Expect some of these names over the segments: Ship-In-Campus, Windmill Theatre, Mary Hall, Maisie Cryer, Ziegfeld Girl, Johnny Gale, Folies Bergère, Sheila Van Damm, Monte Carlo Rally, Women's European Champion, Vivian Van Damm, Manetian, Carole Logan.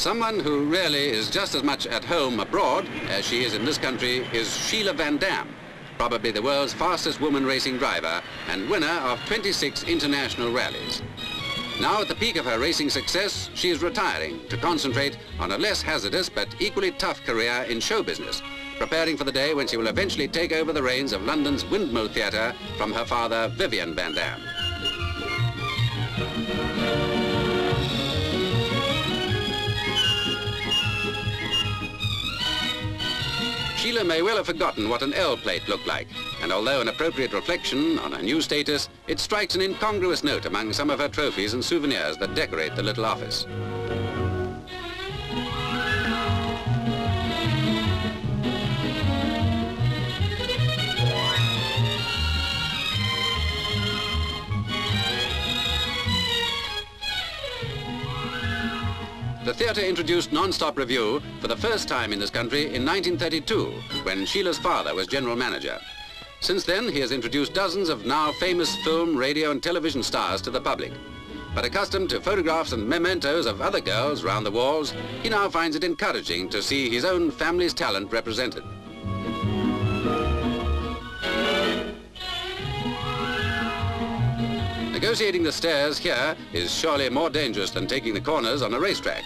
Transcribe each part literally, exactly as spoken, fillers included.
Someone who really is just as much at home abroad as she is in this country is Sheila Van Damm, probably the world's fastest woman racing driver and winner of twenty-six international rallies. Now at the peak of her racing success, she is retiring to concentrate on a less hazardous but equally tough career in show business, preparing for the day when she will eventually take over the reins of London's Windmill Theatre from her father, Vivian Van Damm. Sheila may well have forgotten what an L-plate looked like, and although an appropriate reflection on her new status, it strikes an incongruous note among some of her trophies and souvenirs that decorate the little office. The theatre introduced non-stop review for the first time in this country in nineteen thirty-two, when Sheila's father was general manager. Since then, he has introduced dozens of now famous film, radio and television stars to the public. But accustomed to photographs and mementos of other girls round the walls, he now finds it encouraging to see his own family's talent represented. Negotiating the stairs here is surely more dangerous than taking the corners on a racetrack.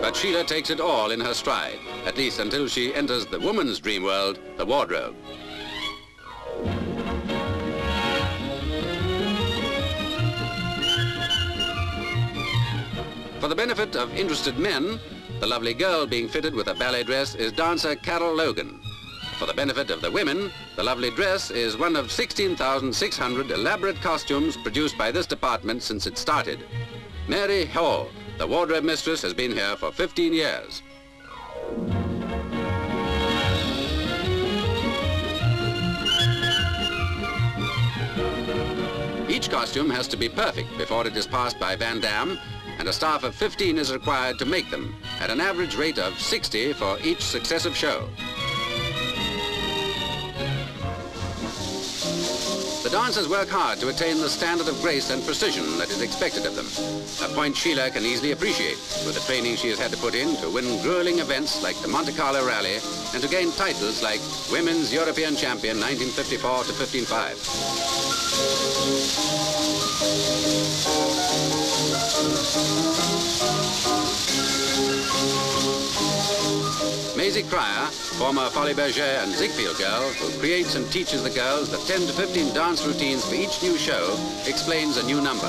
But Sheila takes it all in her stride, at least until she enters the woman's dream world, the wardrobe. For the benefit of interested men, the lovely girl being fitted with a ballet dress is dancer Carole Logan. For the benefit of the women, the lovely dress is one of sixteen thousand six hundred elaborate costumes produced by this department since it started. Mary Hall, the wardrobe mistress, has been here for fifteen years. Each costume has to be perfect before it is passed by Van Damm, and a staff of fifteen is required to make them, at an average rate of sixty for each successive show. The dancers work hard to attain the standard of grace and precision that is expected of them, a point Sheila can easily appreciate with the training she has had to put in to win grueling events like the Monte Carlo Rally and to gain titles like Women's European Champion nineteen fifty-four to fifteen five. Maisie Cryer, former Folies Bergère and Ziegfeld Girl, who creates and teaches the girls the ten to fifteen dance routines for each new show, explains a new number.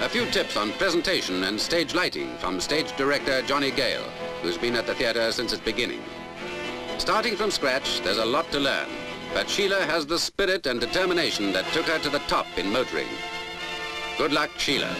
A few tips on presentation and stage lighting from stage director Johnny Gale, who's been at the theatre since its beginning. Starting from scratch, there's a lot to learn, but Sheila has the spirit and determination that took her to the top in motoring. Good luck, Sheila.